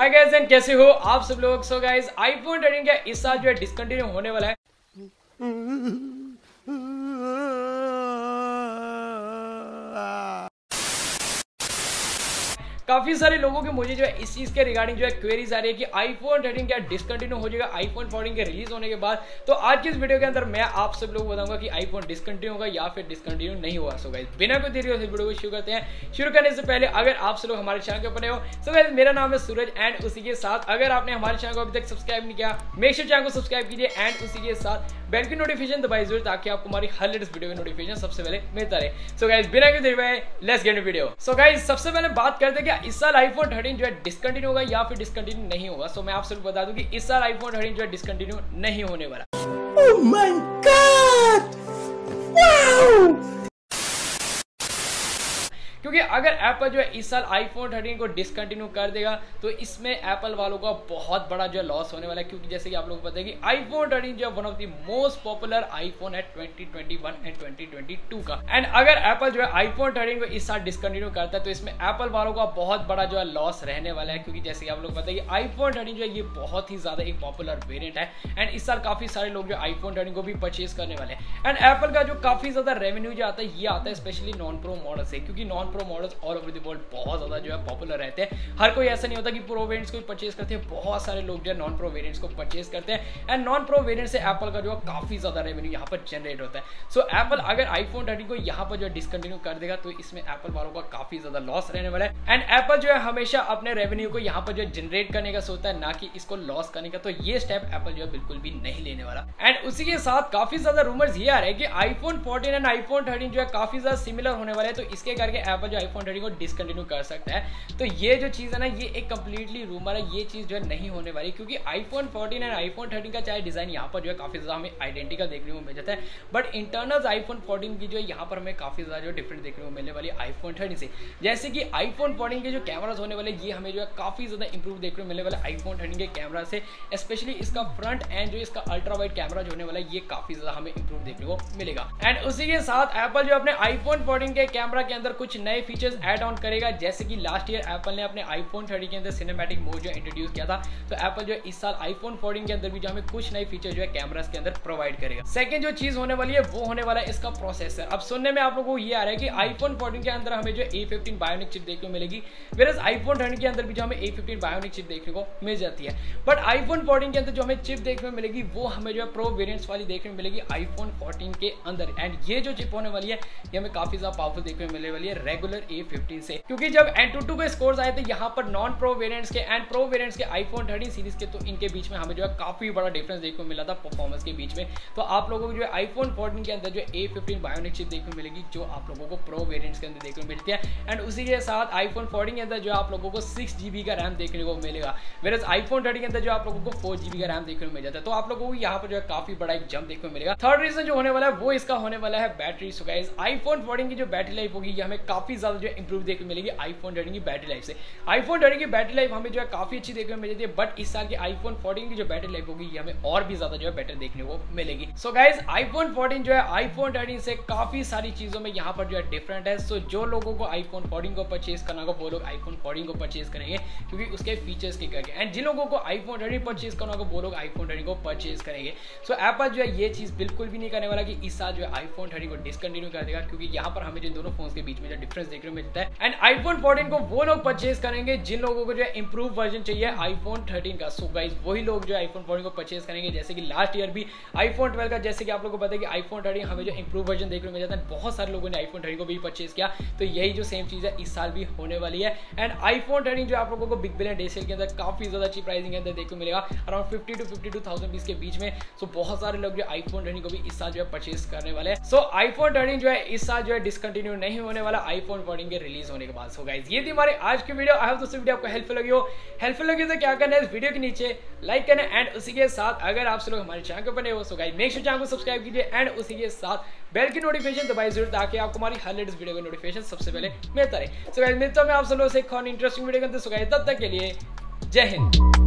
Hi guys and कैसे हो आप सब लोग। सो गाइस iPhone 13 का इस साल जो है डिसकंटिन्यू होने वाला है। काफी सारे लोगों के मुझे जो है इस चीज के रिगार्डिंग जो है क्वेरीज आ रही है कि iPhone 13 क्या डिसकंटिन्यू हो जाएगा iPhone 14 के रिलीज होने के बाद। तो आज के इस वीडियो के अंदर मैं आप सब लोग बताऊंगा कि iPhone डिसकंटिन्यू होगा या फिर डिसकंटिन्यू नहीं होगा। सो गाइस बिना कोई देरी के वीडियो को शुरू करते हैं। शुरू करने से पहले अगर आप सब लोग हमारे चैनल के ऊपर नए हो, सो गाइस मेरा नाम है सूरज एंड उसी के साथ अगर आपने हमारे चैनल को अभी तक सब्सक्राइब नहीं किया, मेक श्योर चैनल को सब्सक्राइब कीजिए एंड उसी के साथ बेल की नोटिफिकेशन दबाइए जरूर, ताकि आपको हमारी हर लेटेस्ट वीडियो की नोटिफिकेशन सबसे पहले मिलता रहे। सो गाइस बिना कोई देरी भाई let's get video. So guys सबसे पहले बात करते हैं इस साल iPhone 13 जो है डिसकंटिन्यू होगा या फिर डिसकंटिन्यू नहीं होगा। सो मैं आप सबको बता दूं कि इस साल iPhone 13 जो है डिसकंटिन्यू नहीं होने वाला। Oh my God! Wow! क्योंकि अगर Apple जो है इस साल iPhone 13 को डिसकंटिन्यू कर देगा तो इसमें Apple वालों का बहुत बड़ा जो है लॉस होने वाला है। क्योंकि जैसे कि आप लोगों को पता है कि iPhone 13 जो है one of the most popular iPhone है 2021 एंड 2022 का। एंड अगर Apple जो है iPhone 13 को इस साल डिसकंटिन्यू करता है तो इसमें Apple वालों का बहुत बड़ा जो है लॉस रहने वाला है। क्योंकि जैसे कि आप लोग पता है कि iPhone 13 जो है ये बहुत ही ज़्यादा एक पॉपुलर वेरियंट है एंड इस साल काफ़ी सारे लोग जो iPhone 13 को भी परचेज करने वाले हैं। एंड Apple का जो काफ़ी ज़्यादा रेवेन्यू जो आता है ये आता है स्पेशली नॉन प्रो मॉडल से, क्योंकि non pro models all over the world बहुत ज़्यादा जो है पॉपुलर रहते हैं। हर कोई ऐसा नहीं होता कि प्रो वेरिएंट्स को ही परचेज करते हैं, बहुत सारे लोग जो है नॉन प्रो वेरिएंट्स को परचेज करते हैं एंड नॉन प्रो वेरिएंट से एप्पल का जो है काफ़ी ज़्यादा रेवेन्यू यहाँ पर जनरेट होता है। सो एप्पल अगर आईफोन 13 को यहाँ पर जो है डिसकंटिन्यू कर देगा तो इसमें एप्पल वालों का काफ़ी ज़्यादा लॉस रहने वाला है। एंड एप्पल जो है हमेशा अपने रेवेन्यू को यहाँ पर जो है जनरेट करने का सोचता है, ना कि इसको लॉस करने का। तो ये स्टेप एप्पल जो है बिल्कुल भी नहीं लेने वाला। एंड उसी के साथ काफ़ी ज़्यादा रूमर्स ये आ रहे हैं कि आईफोन 14 एंड आईफोन 13 जो है काफ़ी ज़्यादा सिमिलर होने वाले हैं, तो इसके करके Apple जो iPhone 13 को डिसकंटिन्यू कर सकता है। तो ये जो चीज़ है ना ये एक कंप्लीटली रूमर है, ये चीज़ जो है नहीं होने वाली। क्योंकि iPhone 14 एंड iPhone 13 का चाहे डिज़ाइन यहाँ पर जो है काफ़ी ज़्यादा हमें आइडेंटिकल देखने को मिल जाता है, बट इंटरनल्स iPhone 14 की जो है यहाँ पर हमें काफ़ी ज़्यादा जो डिफरेंट देखने को मिलने वाली iPhone 13 से। जैसे कि iPhone 14 के जो कैमराज होने वाले ये हमें जो है काफ़ी ज़्यादा इंप्रूव देखने को मिलने वाला iPhone 13 के कैमरा से, स्पेशली इसका फ्रंट एंड जो इसका अल्ट्रा वाइड कैमरा जो होने वाला है ये काफ़ी ज़्यादा हमें इंप्रूव देखने को मिलेगा। एंड उसी के साथ Apple जो अपने iPhone 14 के कैमरा के अंदर कुछ नए फीचर्स ऐड ऑन करेगा। जैसे कि लास्ट ईयर एप्पल ने अपने iPhone 13 के अंदर सिनेमैटिक मोड जो इंट्रोड्यूस किया था, तो एप्पल जो इस साल iPhone 14 के अंदर भी जो हमें कुछ नए फीचर जो है कैमरास के अंदर प्रोवाइड करेगा। सेकंड जो चीज होने वाली है वो होने वाला है इसका प्रोसेसर। अब सुनने में आप लोगों को ये आ रहा है कि iPhone 14 के अंदर हमें जो A15 बायोनिक चिप देखने को मिलेगी, वेयर iPhone 13 के अंदर भी जो हमें A15 बायोनिक चिप देखने को मिल जाती है। बट iPhone 14 के अंदर जो हमें चिप देखने को मिलेगी वो हमें जो है प्रो वेरिएंट्स वाली देखने को मिलेगी iPhone 14 के अंदर। एंड ये जो चिप होने वाली है ये हमें काफी ज्यादा पावरफुल देखने को मिलेगी रेगुलर A15 से। क्योंकि जब AnTuTu के स्कोर्स आए थे यहाँ पर नॉन प्रो वेरिएंट्स के एंड प्रो वेरिएंट्स के iPhone 13 सीरीज के, तो इनके बीच में हमें जो है काफी बड़ा डिफरेंस देखने को मिला था परफॉर्मेंस के बीच में। तो आप लोगों को जो है iPhone 14 के अंदर जो A15 बायोनिक चिप देखने को मिलेगी जो आप लोगों को प्रो वेरिएंट्स के अंदर देखने को मिलती है। एंड उसी के साथ iPhone 14 के अंदर जो आप लोगों को 6GB का रैम देखने को मिलेगा, वेयर iPhone 13 के अंदर जो आप लोगों को 4GB का रैम देखने को मिल जाता है। तो आप लोगों को यहाँ पर जो है काफी बड़ा एक जंप देखने को मिलेगा। थर्ड रीजन जो होने वाला है वो इसका होने वाला है बैटरी। सो गाइस iPhone 14 की जो बैटरी लाइफ होगी हमें काफी ज्यादा जो इंप्रूव देखने मिलेगी iPhone 13 की बैटरी लाइफ से। iPhone 13 की बैटरी लाइफ हमें जो है काफी अच्छी देखने को मिलती है, बट इस साल के iPhone 14 की जो बैटरी लाइफ होगी हमें और भी ज्यादा जो है बेटर देखने को मिलेगी। सो गाइस iPhone 14 जो है iPhone 13 से काफी सारी चीजों में यहाँ पर जो है डिफरेंट है। सो जो लोगों को iPhone 14 को परचेज करना होगा वो लोग iPhone 14 को परचेज करेंगे क्योंकि उसके फीचर्स के करके, एंड जिन लोगों को iPhone 13 परचेज करना होगा वो लोग iPhone 13 को परचेज करेंगे। सो Apple जो है ये चीज बिल्कुल भी नहीं करने वाला कि इस साल जो है iPhone 13 को डिसकंटिन्यू कर देगा, क्योंकि यहाँ पर हमें जो दोनों फोन के बीच में जो डिफरेंस देखने को मिलता है। एंड iPhone 14 को वो लोग परचेज करेंगे जिन लोगों को जो है इंप्रूव वर्जन चाहिए iPhone 13 का। सो गाइस वही लोग जो है iPhone 14 को परचेज करेंगे, जैसे कि लास्ट ईयर भी iPhone 12 का। जैसे कि आप लोगों को पता है कि iPhone 13 हमें जो इंप्रूव वर्जन देखने को मिल जाता है, बहुत सारे लोगों ने iPhone 13 को भी परचेज किया। तो यही जो सेम चीज़ है इस साल भी होने वाली है। एंड iPhone 13 जो आप लोगों को बिग बिलियन डे सेल के अंदर काफ़ी ज़्यादा अच्छी प्राइसिंग के अंदर देखने को मिलेगा, अराउंड 50 to 52,000 के बीच में। सो बहुत सारे लोग जो iPhone 13 को भी इस साल जो है परचेज करने वाले हैं। सो iPhone 13 जो है इस साल जो है डिसकंटिन्यू नहीं होने वाला iPhone 14 के रिलीज होने के बाद। सो गाइस ये थी हमारी आज की वीडियो। आई होप दोस्तों वीडियो आपको हेल्पफुल लगी तो क्या करना है, इस वीडियो के नीचे लाइक करना एंड उसी के साथ अगर आप सब लोग हमारे चैनल के बने हो so guys make sure channel को सब्सक्राइब कीजिए एंड उसी के साथ बेल की नोटिफिकेशन दबाइए जरूर, ताकि आपको हमारी हर लेटेस्ट वीडियो का नोटिफिकेशन सबसे पहले मिलता रहे। सो गाइस मिलता हूं मैं आप सब लोगों से एक और इंटरेस्टिंग वीडियो के अंदर। सो गाइस तब तक के लिए जय हिंद।